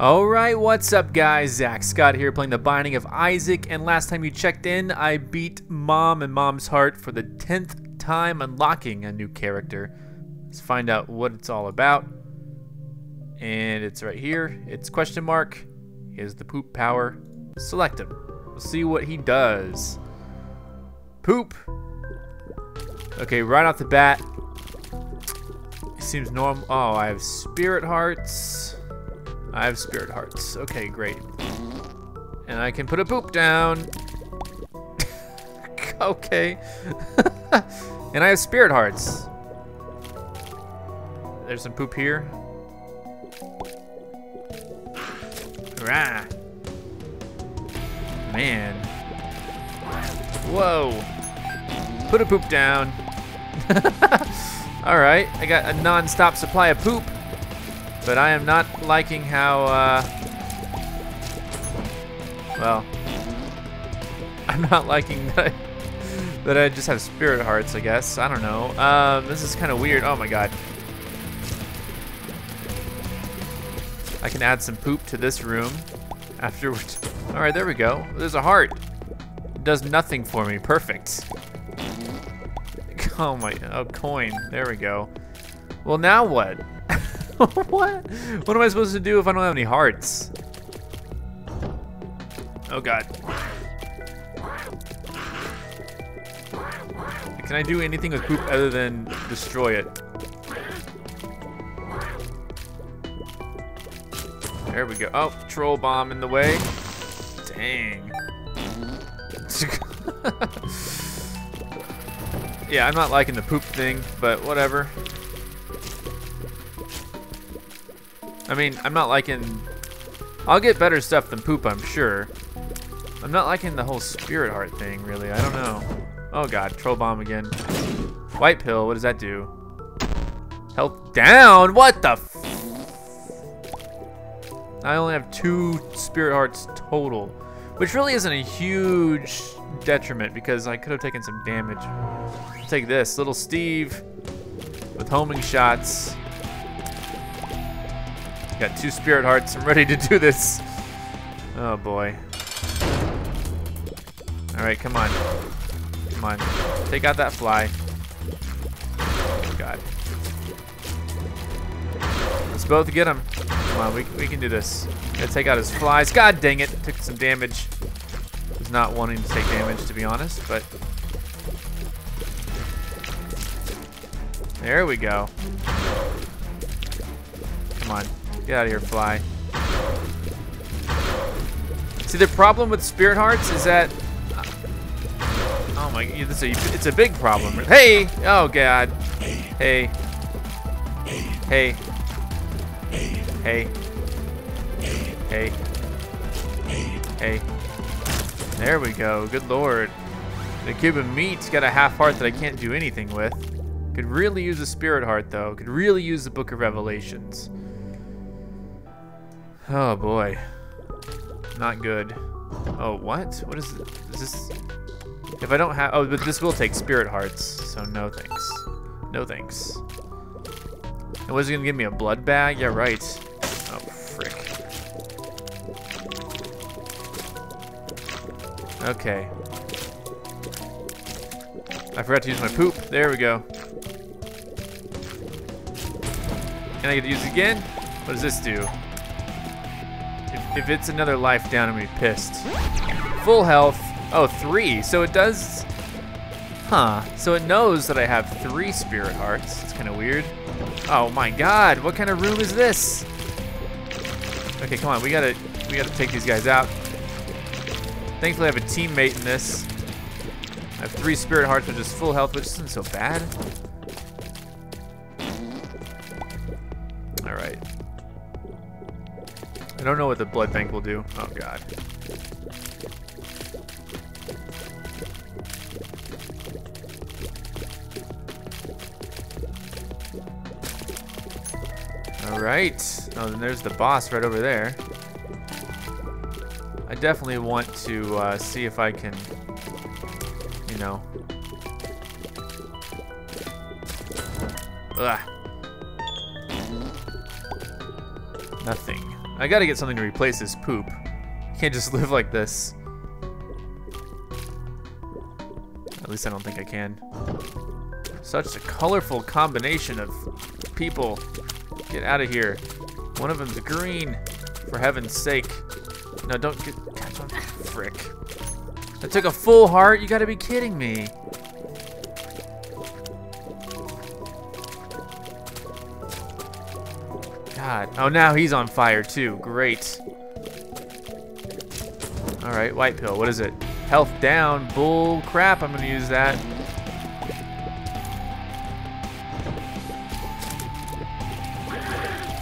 Alright, what's up guys? Zach Scott here playing The Binding of Isaac, and last time you checked in, I beat Mom and Mom's Heart for the 10th time, unlocking a new character. Let's find out what it's all about. And it's right here. It's question mark. Here's the poop power. Select him. We'll see what he does. Poop. Okay, right off the bat. Seems normal. Oh, I have spirit hearts. Okay, great. And I can put a poop down. Okay. And I have spirit hearts. There's some poop here. Rah. Man. Whoa. Put a poop down. All right, I got a non-stop supply of poop. But I am not liking how, well, I'm not liking that I just have spirit hearts, I guess. I don't know. This is kind of weird. Oh my god. I can add some poop to this room afterwards. All right, there we go. There's a heart. It does nothing for me. Perfect. Oh my, oh, coin. There we go. Well, now what? What? What am I supposed to do if I don't have any hearts? Oh god. Can I do anything with poop other than destroy it? There we go. Oh, troll bomb in the way. Dang. Yeah, I'm not liking the poop thing, but whatever. I mean, I'm not liking... I'll get better stuff than poop, I'm sure. I'm not liking the whole spirit heart thing, really. I don't know. Oh, god. Troll bomb again. White pill. What does that do? Health down? What the f... I only have 2 spirit hearts total. Which really isn't a huge detriment, because I could have taken some damage. I'll take this. Little Steve with homing shots. Got 2 spirit hearts. I'm ready to do this. Oh boy. All right, come on. Come on. Take out that fly. Oh god. Let's both get him. Come on, we can do this. Gotta take out his flies. God dang it. Took some damage. Was not wanting to take damage, to be honest, but. There we go. Come on. Get out of here, fly. See, the problem with spirit hearts is that... Oh my... It's a big problem. Hey! Oh, god. Hey. Hey. Hey. Hey. Hey. There we go. Good lord. The cube of meat's got a half heart that I can't do anything with. Could really use a spirit heart, though. Could really use the Book of Revelations. Oh boy, not good. Oh, what? What is this? Is this? If I don't have, oh, but this will take spirit hearts, so no thanks. No thanks. And was it gonna give me a blood bag? Yeah, right. Oh, frick. Okay. I forgot to use my poop. There we go. And I get to use it again? What does this do? If it's another life down, I'm gonna be pissed. Full health. Oh, 3. So it does. Huh. So it knows that I have 3 spirit hearts. It's kind of weird. Oh my god. What kind of room is this? Okay, come on. We gotta take these guys out. Thankfully, I have a teammate in this. I have 3 spirit hearts with just full health, which isn't so bad. All right. I don't know what the blood bank will do. Oh god. All right. Oh, then there's the boss right over there. I definitely want to see if I can, you know. Ugh. Nothing. I gotta get something to replace his poop. Can't just live like this. At least I don't think I can. Such a colorful combination of people. Get out of here. One of them's green, for heaven's sake. No, don't get, God, don't, frick. That took a full heart, you gotta be kidding me. God, oh now he's on fire too, great. All right, white pill, what is it? Health down, bull crap, I'm gonna use that.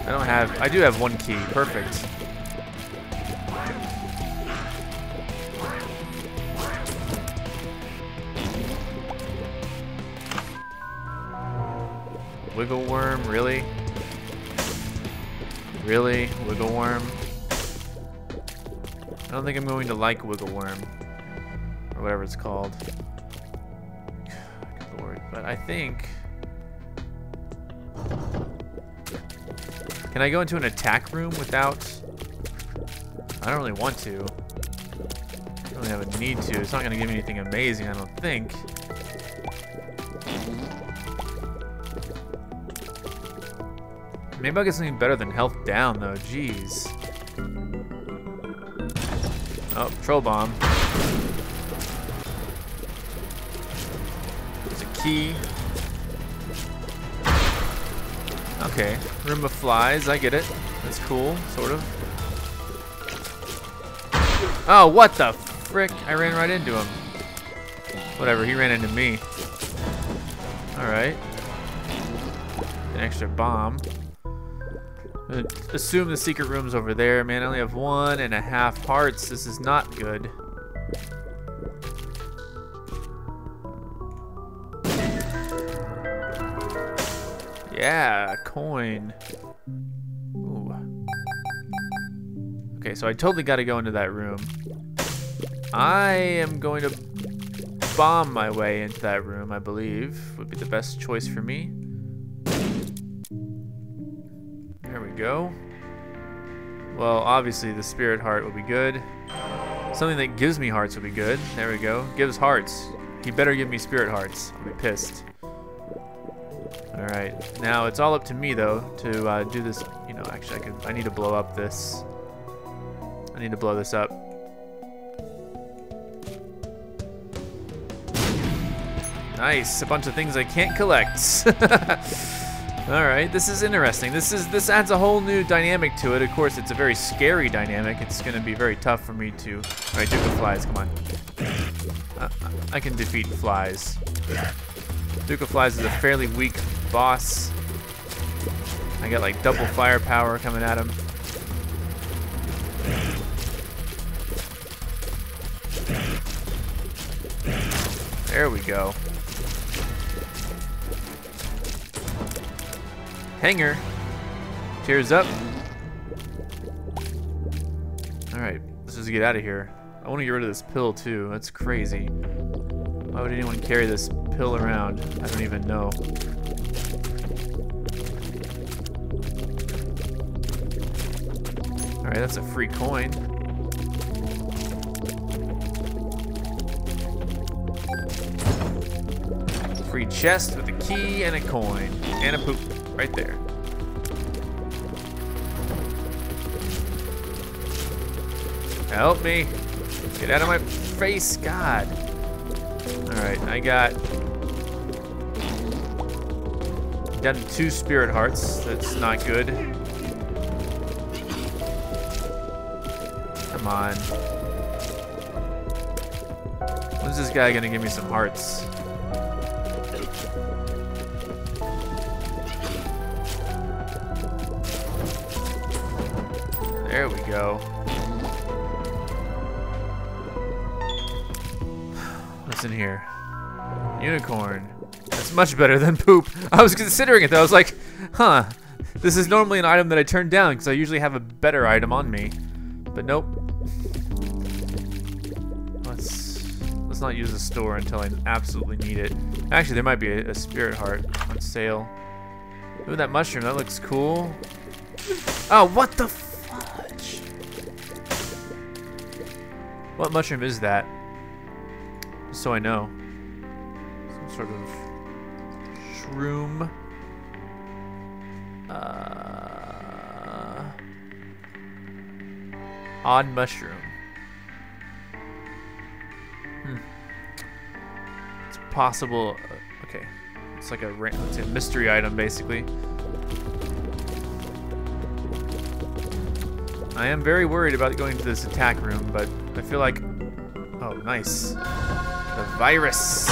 I don't have, I do have one key, perfect. Wiggle worm, really? Really? Wiggle worm? I don't think I'm going to like wiggle worm. Or whatever it's called. Good lord. But I think... Can I go into an attack room without... I don't really want to. I don't really have a need to. It's not going to give me anything amazing, I don't think. Maybe I'll get something better than health down, though. Jeez. Oh, troll bomb. There's a key. Okay. Room of flies. I get it. That's cool, sort of. Oh, what the frick? I ran right into him. Whatever. He ran into me. All right. An extra bomb. Assume the secret room's over there. Man, I only have 1.5 hearts. This is not good. Yeah, coin. Ooh. Okay, so I totally gotta go into that room. I am going to bomb my way into that room, I believe. Would be the best choice for me. Go. Well, obviously the spirit heart will be good. Something that gives me hearts will be good. There we go. Gives hearts. He better give me spirit hearts. I'll be pissed. All right. Now it's all up to me though to do this. You know, actually, I need to blow up this. I need to blow this up. Nice. A bunch of things I can't collect. All right, this is interesting. This adds a whole new dynamic to it. Of course, it's a very scary dynamic. It's gonna be very tough for me to... All right, Duke of Flies, come on. I can defeat flies. Duke of Flies is a fairly weak boss. I got like double firepower coming at him. There we go. Hanger. Tears up. Alright, let's just get out of here. I want to get rid of this pill too. That's crazy. Why would anyone carry this pill around? I don't even know. Alright, that's a free coin. Free chest with a key and a coin. And a poop. Right there. Help me. Get out of my face, God. Alright, I got down to 2 spirit hearts. That's not good. Come on. When's this guy gonna give me some hearts? There we go. What's in here? Unicorn. That's much better than poop. I was considering it though. I was like, huh. This is normally an item that I turn down because I usually have a better item on me. But nope. Let's not use the store until I absolutely need it. Actually, there might be a spirit heart on sale. Ooh, that mushroom. That looks cool. Oh, what the fuck? What mushroom is that? Just so I know. Some sort of shroom. Odd mushroom. It's possible. Okay, it's like a mystery item basically. I am very worried about going to this attack room, but I feel like, oh nice, the virus.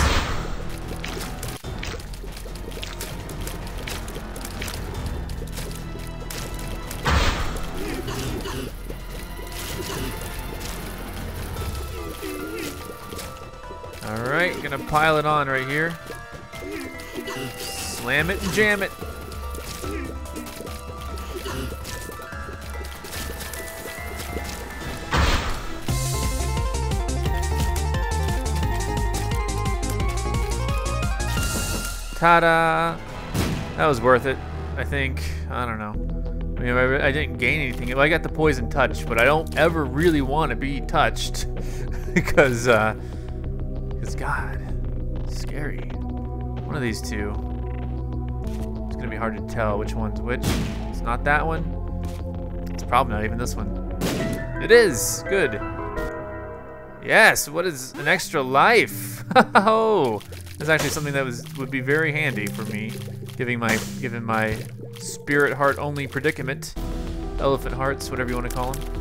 Alright, gonna pile it on right here. Slam it and jam it. Ta-da! That was worth it, I think. I don't know. I mean, I didn't gain anything. I got the poison touch, but I don't ever really want to be touched because, God, scary. One of these two. It's gonna be hard to tell which one's which. It's not that one. It's probably not even this one. It is! Good. Yes, what is an extra life? Oh, that's actually something that would be very handy for me, given my spirit heart only predicament. Elephant hearts, whatever you want to call them.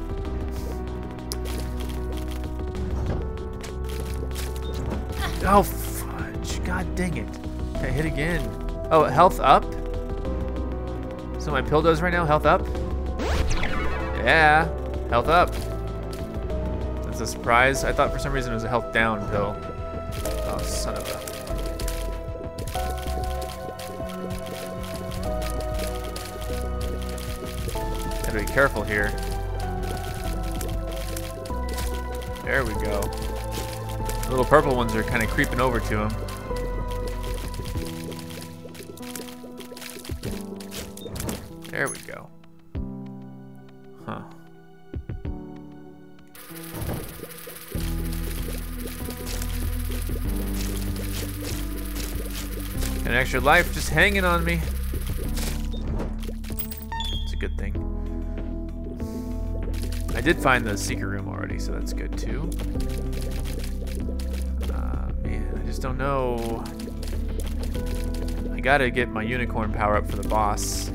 Oh, fudge. God dang it. I hit again. Oh, health up? So my pill does right now, health up? Yeah, health up. That's a surprise. I thought for some reason it was a health down pill. Oh, son of a... Gotta be careful here. There we go. The little purple ones are kind of creeping over to him. There we go. Huh. An extra life just hanging on me. It's a good thing. I did find the secret room already, so that's good too. Don't know. I gotta get my unicorn power up for the boss.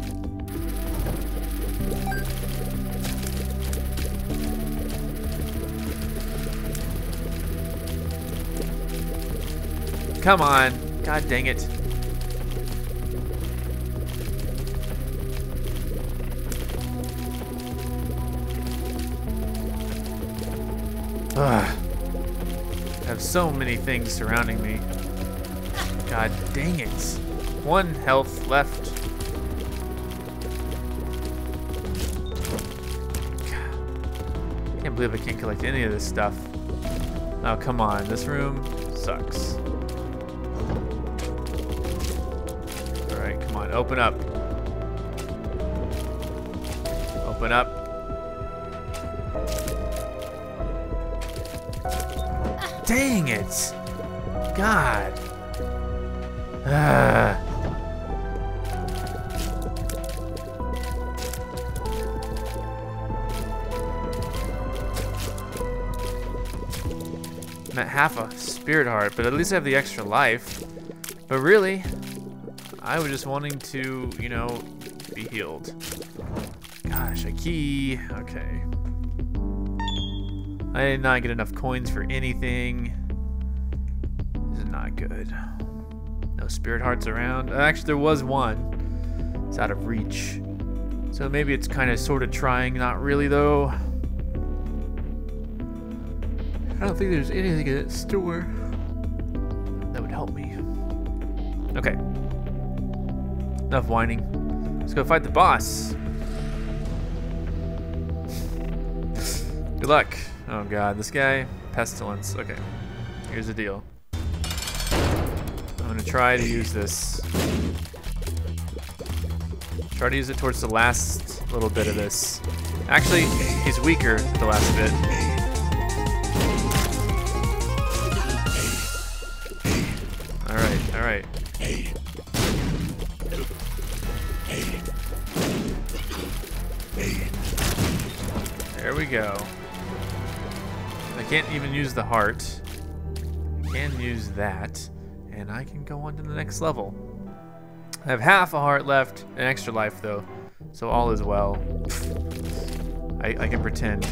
Come on. God dang it. Ugh. I have so many things surrounding me. God dang it. One health left. God. Can't believe I can't collect any of this stuff. Oh, come on. This room sucks. All right, come on. Open up. Open up. Dang it! God. I'm at half a spirit heart, but at least I have the extra life. But really, I was just wanting to, you know, be healed. Gosh, a key. Okay. I did not get enough coins for anything. This is not good. No spirit hearts around. Actually, there was one. It's out of reach. So maybe it's kind of sort of trying. Not really, though. I don't think there's anything in that store that would help me. Okay. Enough whining. Let's go fight the boss. Good luck. Oh God, this guy, pestilence. Okay, here's the deal. I'm gonna try to use this. Try to use it towards the last little bit of this. Actually, he's weaker the last bit. Alright, alright. There we go. I can't even use the heart. I can use that. And I can go on to the next level. I have half a heart left, an extra life though, so all is well. I can pretend.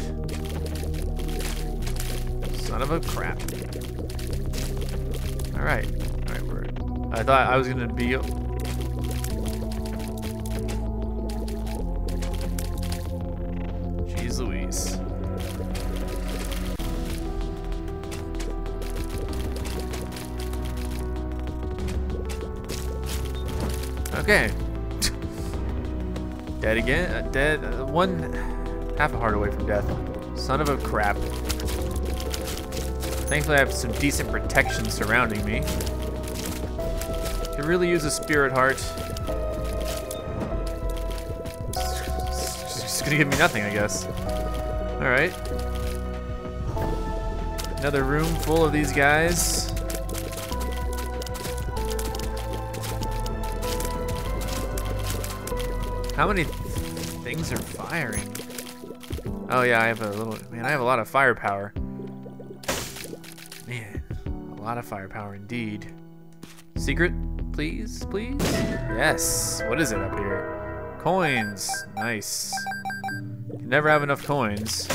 Son of a crap. Alright. Alright, we're... I thought I was gonna be... Jeez Louise. Okay. Dead again? Dead? One... half a heart away from death. Son of a crap. Thankfully I have some decent protection surrounding me. Could really use a spirit heart. It's just gonna give me nothing, I guess. Alright. Another room full of these guys. How many things are firing? Oh yeah, I have a little, man, I have a lot of firepower. Man, a lot of firepower indeed. Secret, please, please? Yes, what is it up here? Coins, nice. You never have enough coins.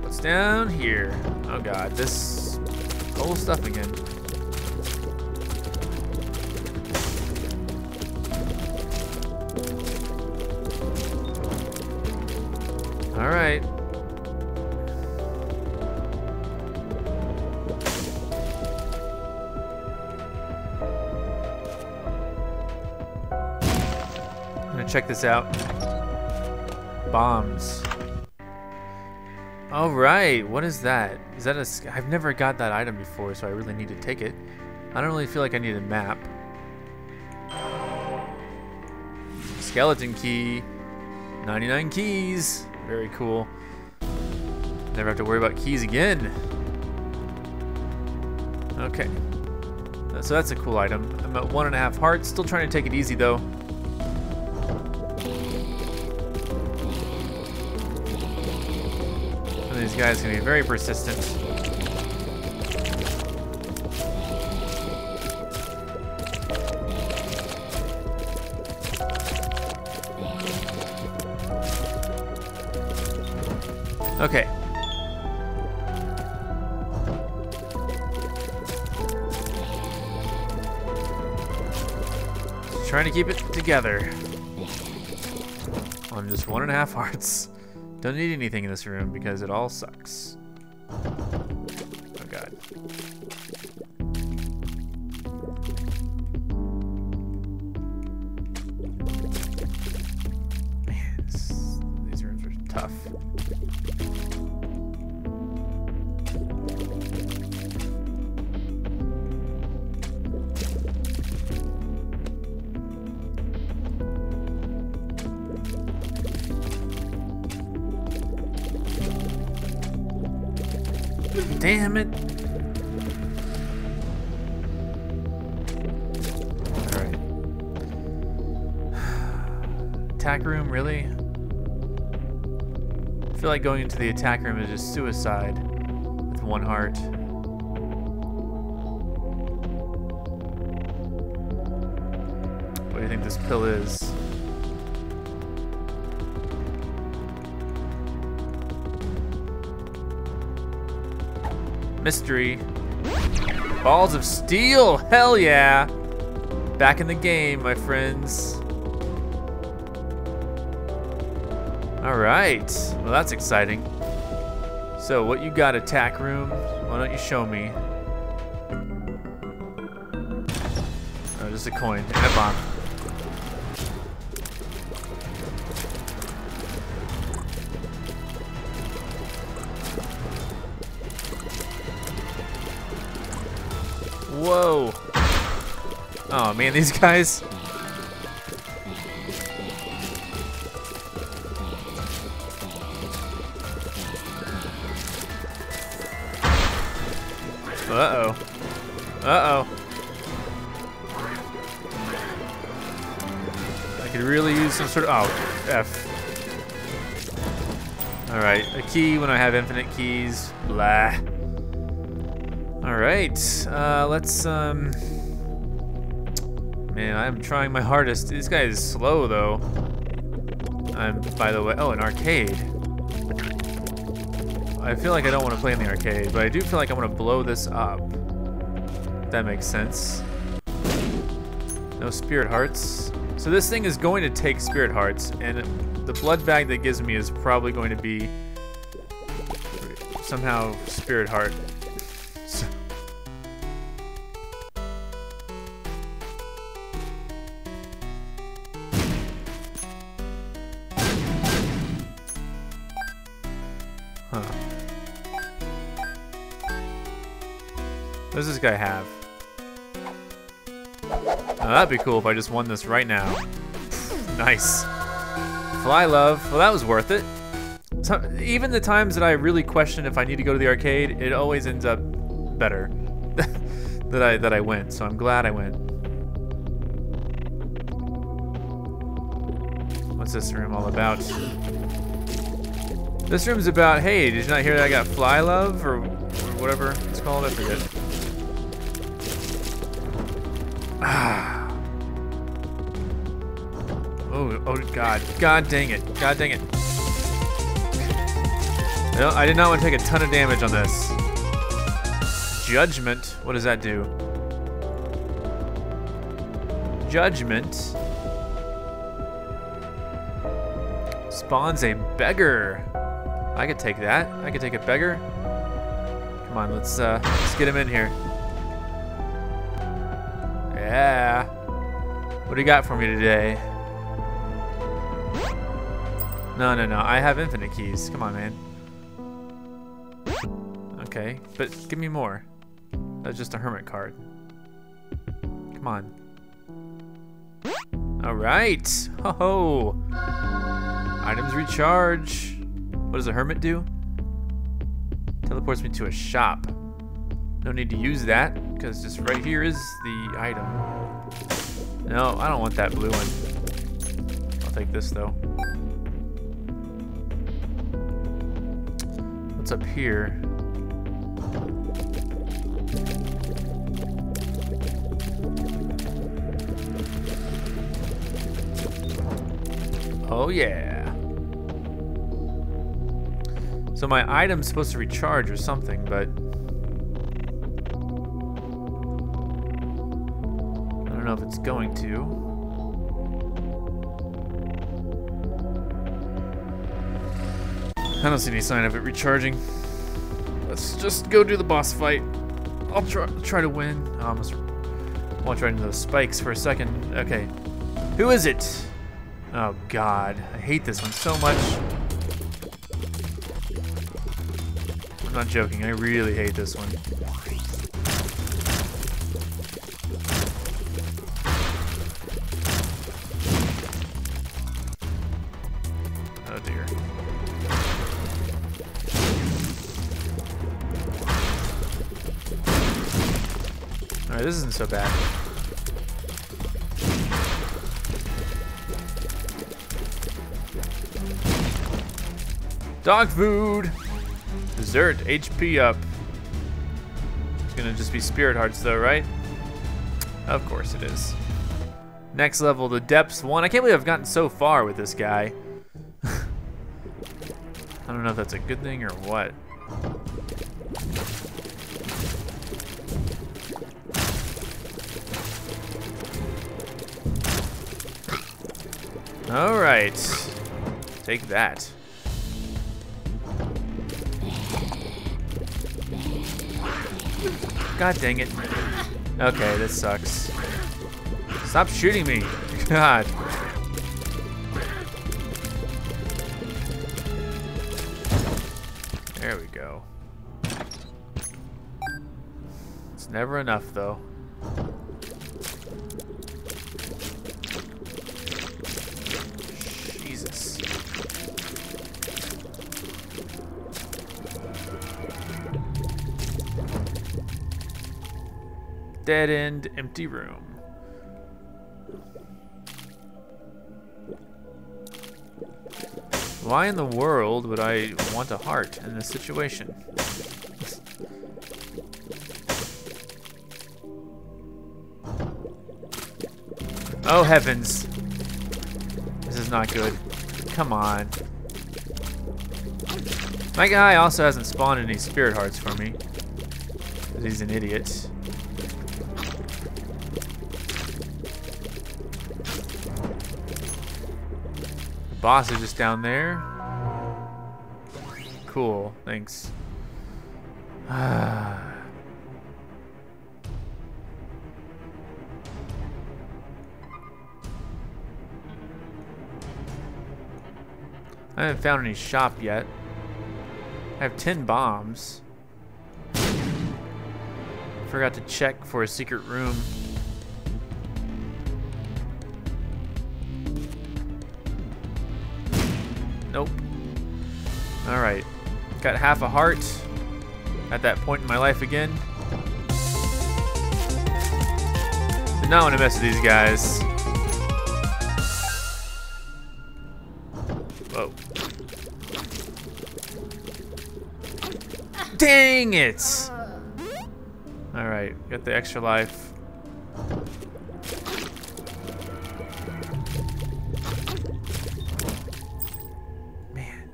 What's down here? Oh God, this whole stuff again. All right. I'm gonna check this out. Bombs. All right, what is that? Is that a, I've never got that item before, so I really need to take it. I don't really feel like I need a map. Skeleton key, 99 keys. Very cool. Never have to worry about keys again. Okay. So that's a cool item. I'm at 1.5 hearts. Still trying to take it easy though. Some of these guys are going to be very persistent. Okay. Just trying to keep it together. I'm just 1.5 hearts. Don't need anything in this room because it all sucks. Oh God. Man, these rooms are tough. Damn it. Alright. Attack room, really? I feel like going into the attack room is just suicide with 1 heart. What do you think this pill is? Mystery. Balls of Steel, hell yeah. Back in the game, my friends. All right, well that's exciting. So what you got, attack room? Why don't you show me? Oh, just a coin and a bomb. Whoa. Oh man, these guys. Uh-oh. I could really use some sort of... Oh, F. Alright, a key when I have infinite keys. Blah. Alright, let's... Man, I'm trying my hardest. This guy is slow, though. By the way, oh, an arcade. I feel like I don't want to play in the arcade, but I do feel like I want to blow this up. That makes sense. No spirit hearts. So this thing is going to take spirit hearts, and the blood bag that gives me is probably going to be somehow spirit heart. What does this guy have? Now that'd be cool if I just won this right now. Nice. Fly love. Well, that was worth it. So, even the times that I really question if I need to go to the arcade, it always ends up better that I went. So I'm glad I went. What's this room all about? This room's about, hey, did you not hear that I got fly love or whatever it's called? I forget. Ah. Oh God. God dang it. God dang it. No, I did not want to take a ton of damage on this. Judgment. What does that do? Judgment spawns a beggar. I could take that. I could take a beggar. Come on, let's get him in here. Yeah. What do you got for me today? No, no, no. I have infinite keys. Come on, man. Okay, but give me more. That's just a hermit card. Come on. All right. Ho ho. Items recharge. What does a hermit do? Teleports me to a shop. No need to use that, because just right here is the item. No, I don't want that blue one. I'll take this, though. What's up here? Oh, yeah. So my item's supposed to recharge or something, but... I don't know if it's going to. I don't see any sign of it recharging. Let's just go do the boss fight. I'll try to win. I almost walked right into those spikes for a second. Okay. Who is it? Oh God, I hate this one so much. I'm not joking, I really hate this one. This isn't so bad. Dog food! Dessert, HP up. It's gonna just be spirit hearts though, right? Of course it is. Next level, the depths one. I can't believe I've gotten so far with this guy. I don't know if that's a good thing or what. All right, take that. God dang it. Okay, this sucks. Stop shooting me, God. There we go. It's never enough though. dead end, empty room. Why in the world would I want a heart in this situation? Oh heavens. This is not good. Come on. My guy also hasn't spawned any spirit hearts for me. He's an idiot. Boss is just down there. Cool, thanks. I haven't found any shop yet. I have 10 bombs. Forgot to check for a secret room. Nope. All right, got half a heart at that point in my life again. Did not want to mess with these guys. Whoa. Dang it! All right, got the extra life. Man,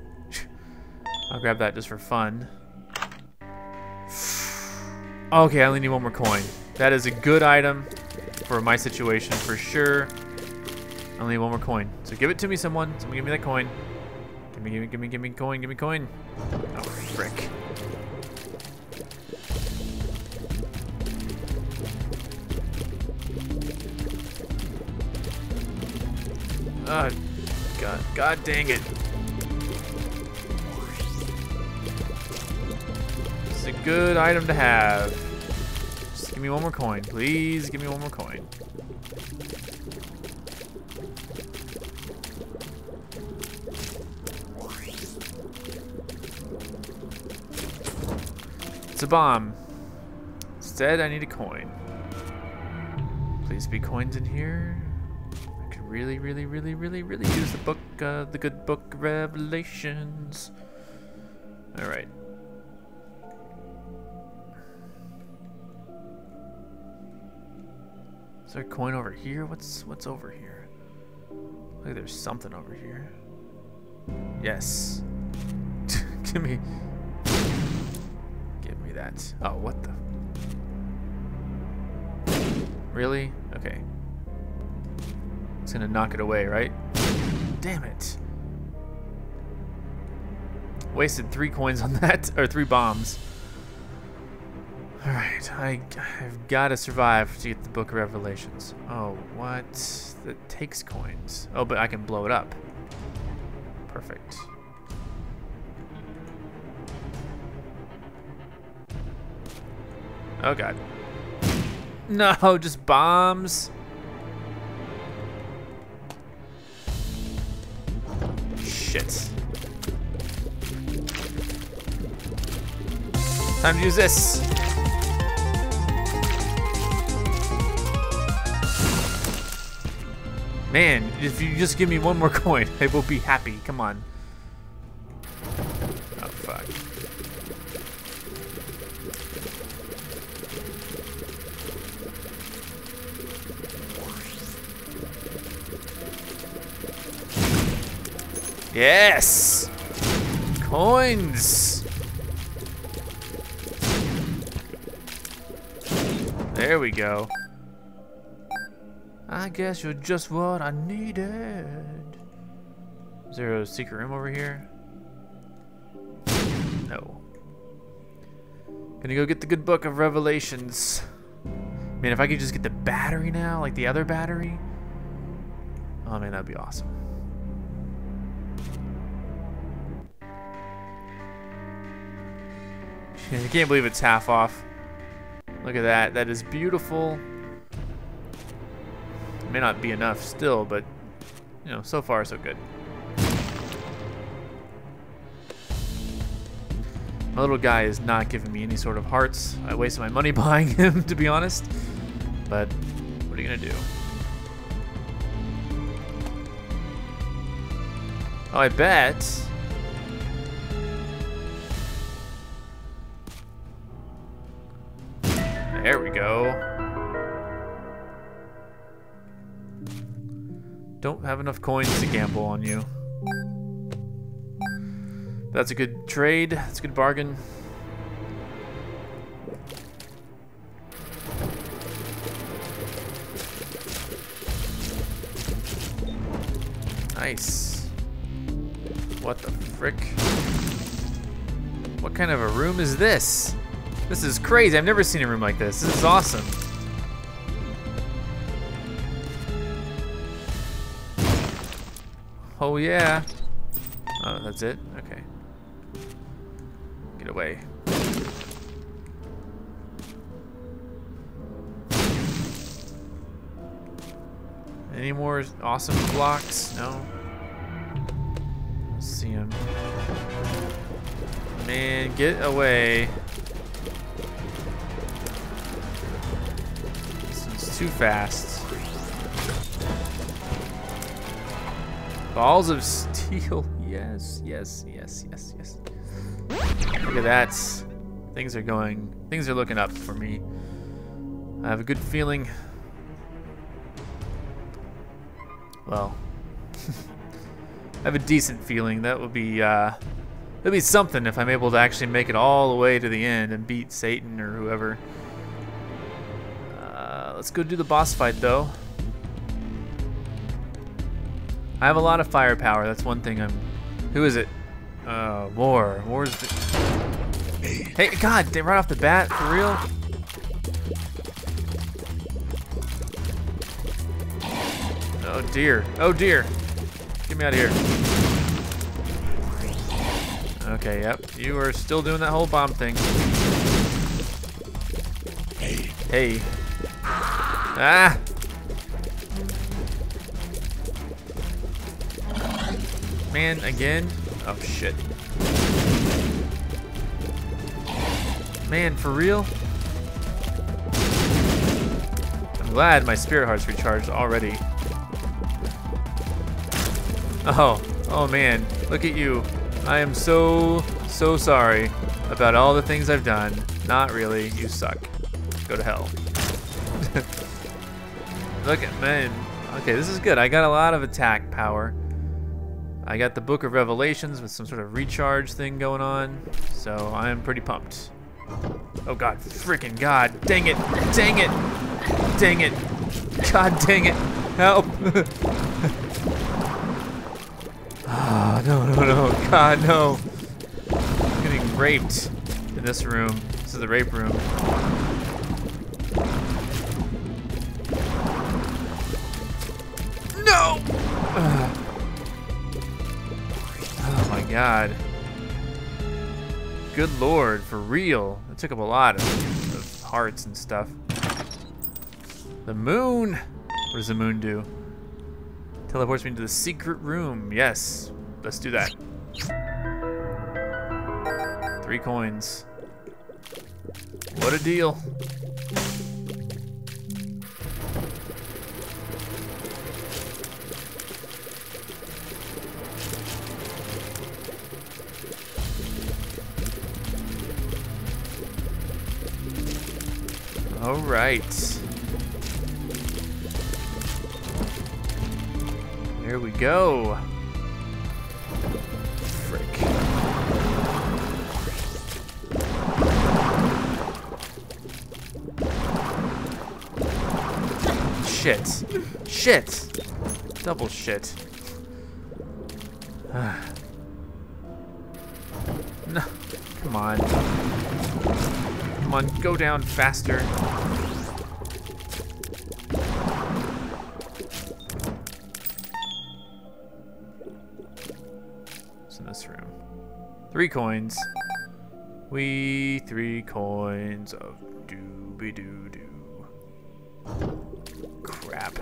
I'll grab that just for fun. Okay, I only need one more coin. That is a good item for my situation for sure. I only need one more coin. So give it to me, someone. Someone give me that coin. Give me coin, give me coin. Oh, frick. God dang it. It's a good item to have. Just give me one more coin, please. Give me one more coin. It's a bomb. Instead, I need a coin. Please be coins in here. Really use the book, the good book of Revelations. All right. Is there a coin over here? What's over here? I think there's something over here. Yes. Give me that. Oh, what the? Really? Okay. It's gonna knock it away, right? Damn it. Wasted 3 coins on that, or 3 bombs. All right, I've gotta survive to get the Book of Revelations. Oh, what? That takes coins. Oh, but I can blow it up. Perfect. Oh God. No, just bombs. Shit. Time to use this. Man, if you just give me one more coin, I will be happy. Come on. Oh, fuck. Yes! Coins! There we go. I guess you're just what I needed. Is there a secret room over here? No. Gonna go get the good Book of Revelations. Man, if I could just get the battery now, like the other battery. Oh man, that'd be awesome. I can't believe it's half off. Look at that. That is beautiful. It may not be enough still, but you know, so far so good. My little guy is not giving me any sort of hearts. I wasted my money buying him, to be honest. But what are you going to do? Oh, I bet. There we go. Don't have enough coins to gamble on you. That's a good trade. That's a good bargain. Nice. What the frick? What kind of a room is this? This is crazy. I've never seen a room like this. This is awesome. Oh yeah. Oh, that's it? Okay. Get away. Any more awesome blocks? No. See him. Man, get away. This one's too fast. Balls of steel. Yes, yes, yes, yes, yes. Look at that. Things are going, things are looking up for me. I have a good feeling. Well, I have a decent feeling that would be it'll be something if I'm able to actually make it all the way to the end and beat Satan or whoever. Let's go do the boss fight though. I have a lot of firepower. That's one thing I'm. Who is it? War. War's. The... Hey, God! Right off the bat, for real. Oh dear, oh dear. Get me out of here. Okay, yep, you are still doing that whole bomb thing. Hey. Ah! Man, again? Oh shit. Man, for real? I'm glad my spirit heart's recharged already. Oh, oh man, look at you. I am so sorry about all the things I've done. Not really, you suck. Go to hell. Look at, man. Okay, this is good. I got a lot of attack power. I got the Book of Revelations with some sort of recharge thing going on. So I am pretty pumped. Oh God, freaking God. Dang it, dang it, dang it. God dang it, help. Oh, no, no, no, God, no. I'm getting raped in this room. This is the rape room. No! Oh my God. Good Lord, for real. That took up a lot of hearts and stuff. The moon. What does the moon do? Teleports me into the secret room. Yes, let's do that. 3 coins. What a deal. All right. Here we go. Frick. Shit. Shit. Double shit. No. Come on. Come on, go down faster. Room. 3 coins. We 3 coins of doobie doo doo. Crap.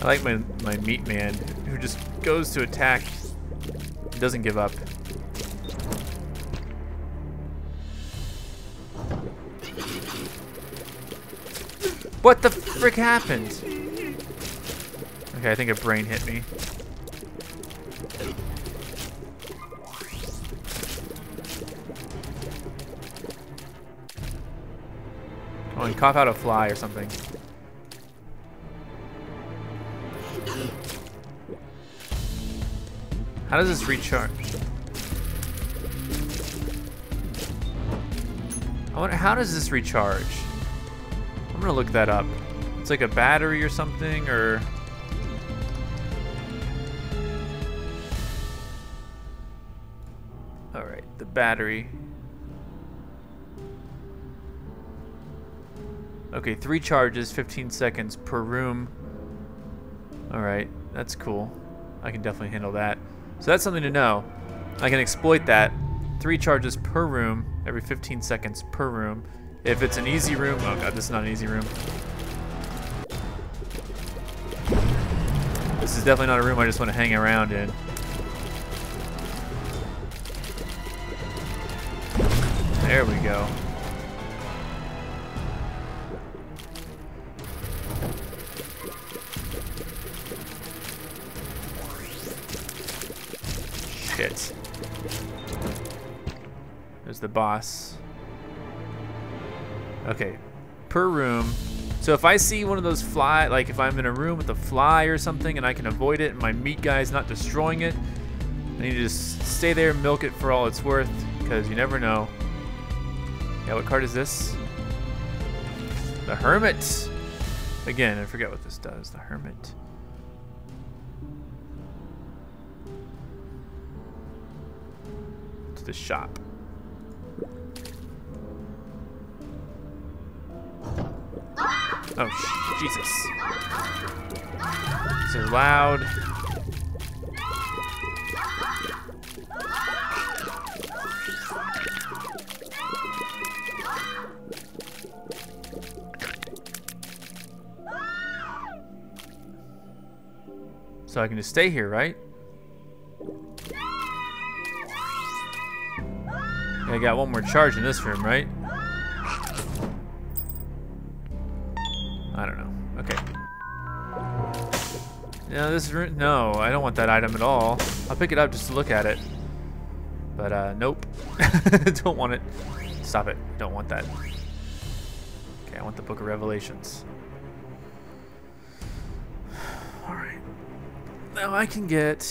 I like my meat man who just goes to attack and doesn't give up. What the frick happened? Okay, I think a brain hit me. Oh, and cough out a fly or something. How does this recharge? I wonder, how does this recharge? I'm gonna look that up. It's like a battery or something, or... Alright, the battery. Okay, 3 charges, 15 seconds per room. Alright, that's cool. I can definitely handle that. So that's something to know. I can exploit that. 3 charges per room, every 15 seconds per room. If it's an easy room, oh god, this is not an easy room. This is definitely not a room I just want to hang around in. There we go. Shit. There's the boss. Okay, per room. So if I see one of those fly, like if I'm in a room with a fly or something and I can avoid it and my meat guy's not destroying it, I need to just stay there, milk it for all it's worth, because you never know. Yeah, what card is this? The Hermit. Again, I forget what this does, the Hermit. To the shop. Oh, Jesus. These are loud. So I can just stay here, right? Yeah, I got one more charge in this room, right? I don't know. Okay. No, this room. No, I don't want that item at all. I'll pick it up just to look at it. But nope. Don't want it. Stop it. Don't want that. Okay, I want the Book of Revelations. All right. Now I can get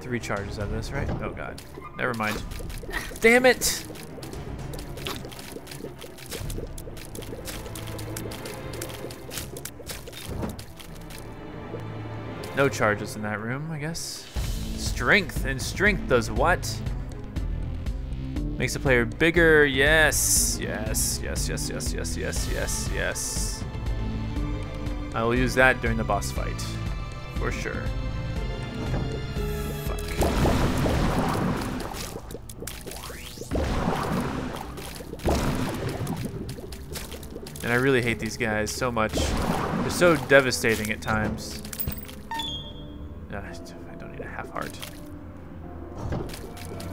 3 charges out of this, right? Oh god. Never mind. Damn it! No charges in that room, I guess. Strength, and strength does what? Makes the player bigger, yes. Yes, yes, yes, yes, yes, yes, yes, yes. I will use that during the boss fight, for sure. Fuck. And I really hate these guys so much. They're so devastating at times. I don't need a half heart.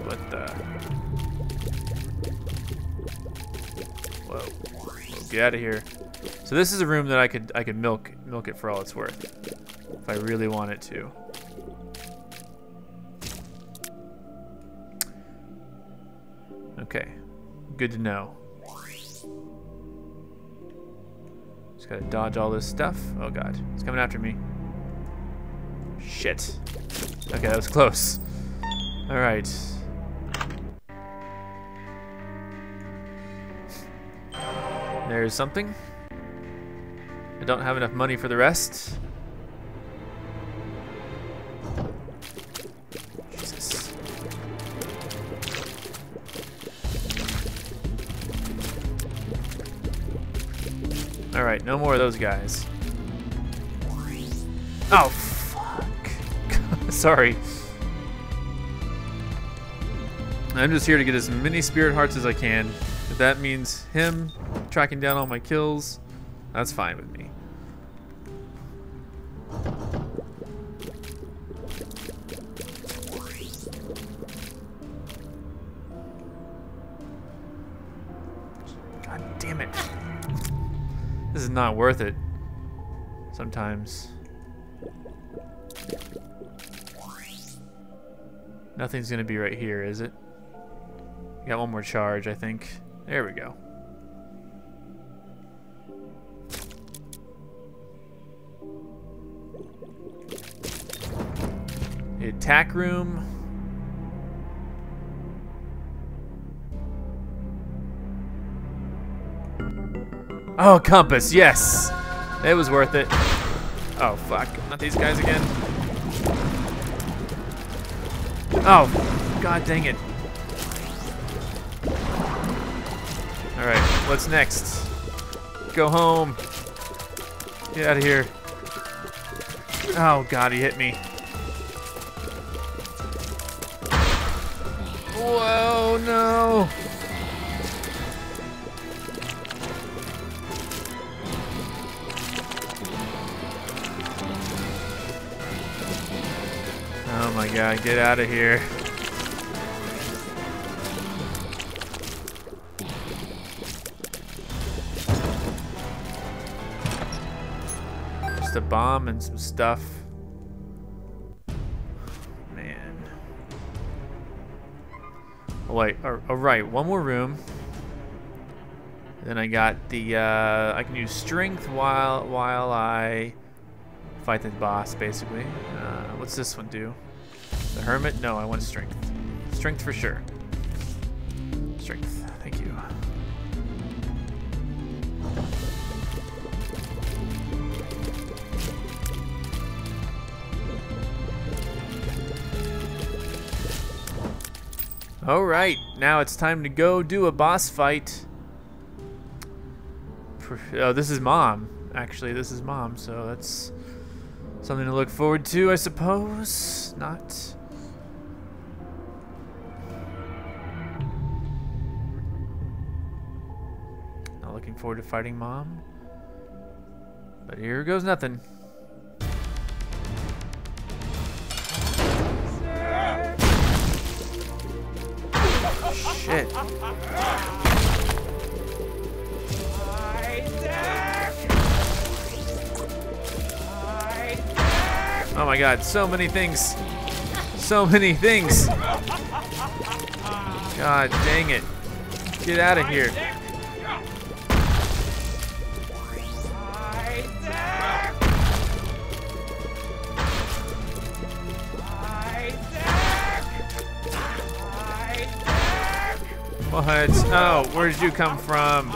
What the? Whoa. Whoa! Get out of here. So this is a room that I could milk it for all it's worth if I really wanted to. Okay. Good to know. Just gotta dodge all this stuff. Oh god, it's coming after me. Shit. Okay, that was close. All right. There's something. I don't have enough money for the rest. Jesus. All right, no more of those guys. Oh. Sorry. I'm just here to get as many spirit hearts as I can. If that means him tracking down all my kills, that's fine with me. Damn it. This is not worth it. Sometimes. Nothing's gonna be right here, is it? We got one more charge, I think. There we go. The attack room. Oh, compass, yes! It was worth it. Oh, fuck. Not these guys again. Oh, god dang it. Alright, what's next? Go home. Get out of here. Oh, god, he hit me. Whoa, no! Oh my god, get out of here. Just a bomb and some stuff. Man. Alright, one more room. Then I got the, I can use strength while I fight the boss, basically. What's this one do? The hermit? No, I want strength. Strength for sure. Strength. Thank you. Alright, now it's time to go do a boss fight. Oh, this is Mom. Actually, this is Mom, so that's something to look forward to, I suppose. Not. Forward to fighting Mom, but here goes nothing. Shit. Oh my god, so many things. So many things. God dang it. Get out of here. What? Oh, where did you come from?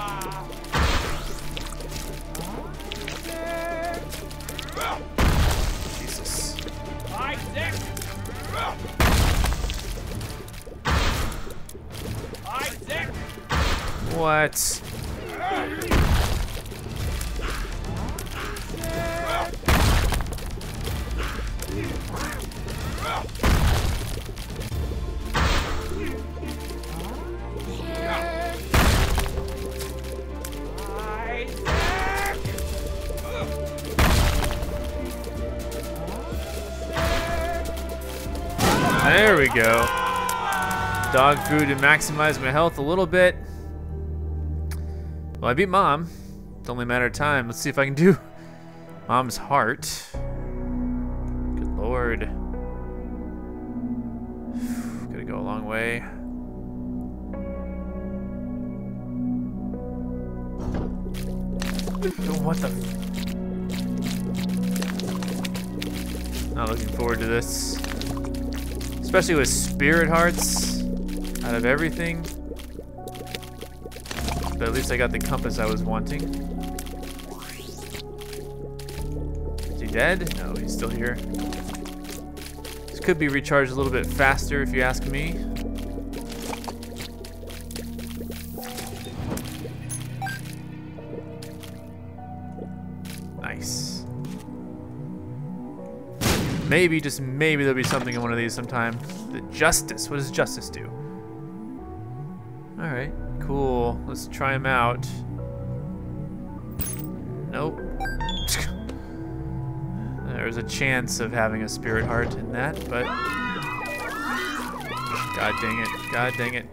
Jesus. What? There we go. Dog food to maximize my health a little bit. Well, I beat Mom. It's only a matter of time. Let's see if I can do Mom's heart. Good lord. Gotta go a long way. What the? Not looking forward to this. Especially with spirit hearts out of everything. But at least I got the compass I was wanting. Is he dead? No, he's still here. This could be recharged a little bit faster if you ask me. Maybe, just maybe, there'll be something in one of these sometime. The justice. What does justice do? Alright, cool. Let's try him out. Nope. There's a chance of having a spirit heart in that, but... God dang it. God dang it.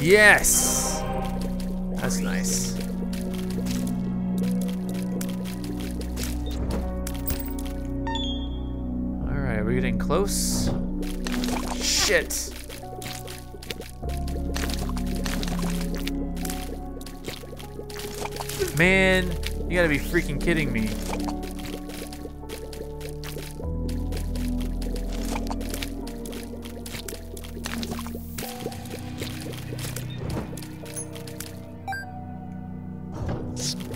Yes! That's nice. Alright, we're getting close. Shit! Man, you gotta be freaking kidding me.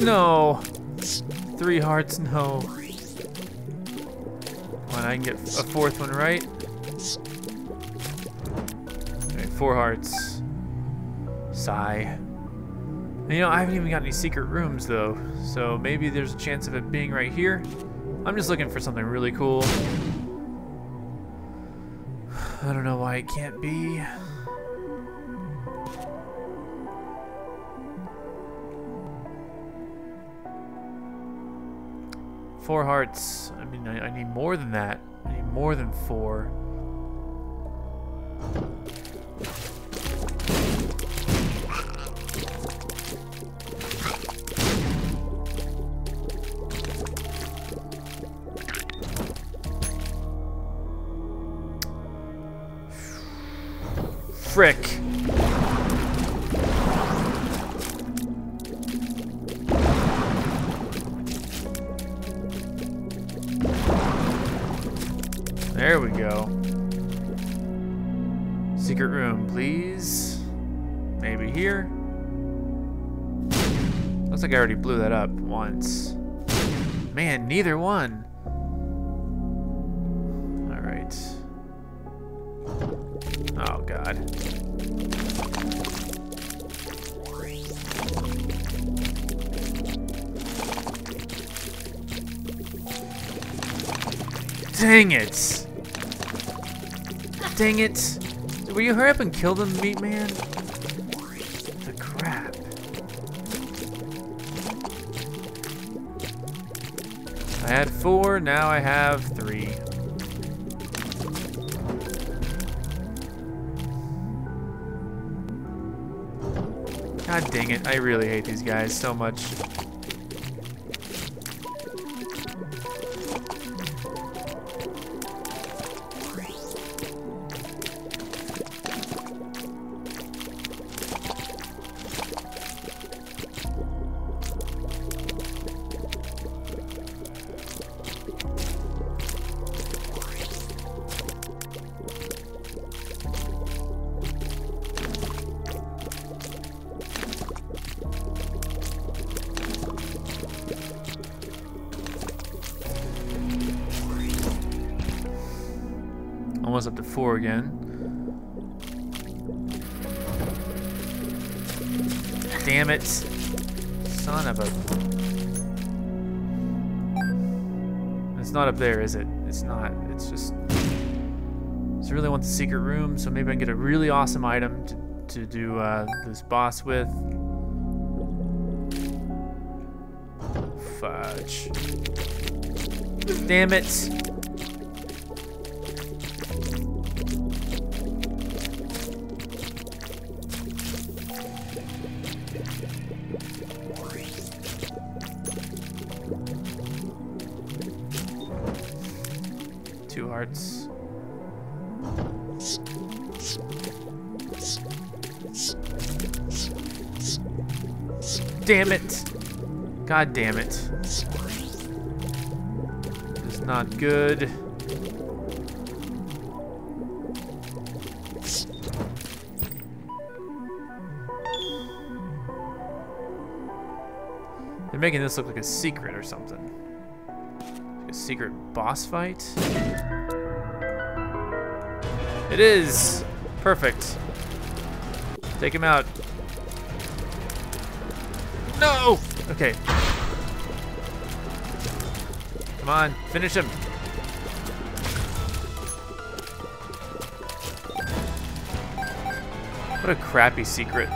No! 3 hearts, no. Come on, I can get a 4th one right. Okay, 4 hearts. Sigh. And, you know, I haven't even got any secret rooms though, so maybe there's a chance of it being right here. I'm just looking for something really cool. I don't know why it can't be. Four hearts. I mean, I need more than that. I need more than 4. Frick. There we go. Secret room, please. Maybe here. Looks like I already blew that up once. Man, neither one. All right. Oh, God. Dang it. Dang it! Will you hurry up and kill them, meat man? The crap. I had 4, now I have 3. God dang it, I really hate these guys so much. Almost up to 4 again. Damn it. Son of a... It's not up there, is it? It's not. It's just... So I really want the secret room, so maybe I can get a really awesome item to do this boss with. Fudge. Damn it. Hearts. Damn it! God damn it. It's not good. They're making this look like a secret or something. A secret boss fight? It is! Perfect. Take him out. No! Okay. Come on, finish him. What a crappy secret.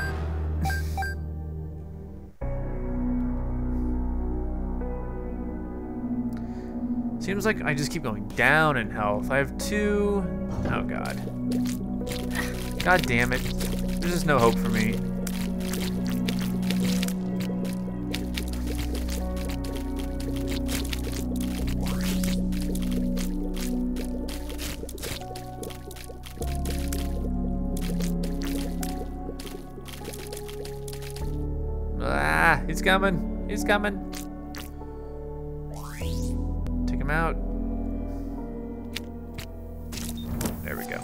Seems like I just keep going down in health. I have two. Oh, God. God damn it. There's just no hope for me. Ah, he's coming. He's coming. Take him out. There we go.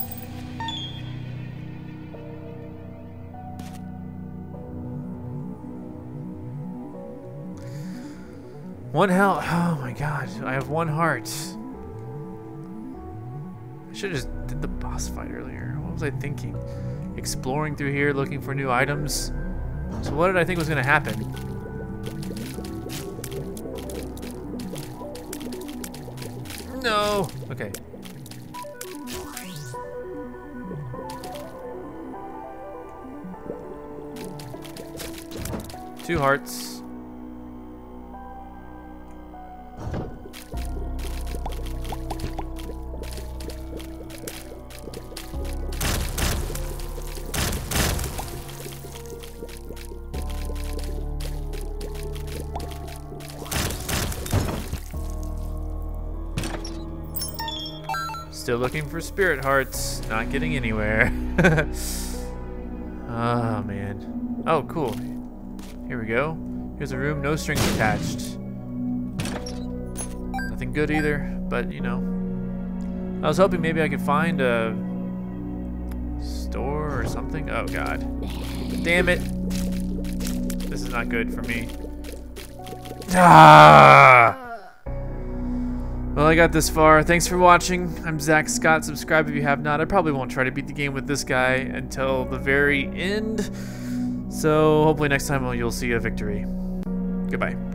One health. Oh my God. I have one heart. I should have just did the boss fight earlier. What was I thinking? Exploring through here, looking for new items. So what did I think was gonna happen? No! Okay. Two hearts. Still looking for spirit hearts, not getting anywhere. Oh man. Oh cool. Here we go. Here's a room, no strings attached. Nothing good either, but you know. I was hoping maybe I could find a store or something. Oh God. Damn it. This is not good for me. Ah! Well, I got this far. Thanks for watching. I'm Zach Scott. Subscribe if you have not. I probably won't try to beat the game with this guy until the very end. So hopefully next time you'll see a victory. Goodbye.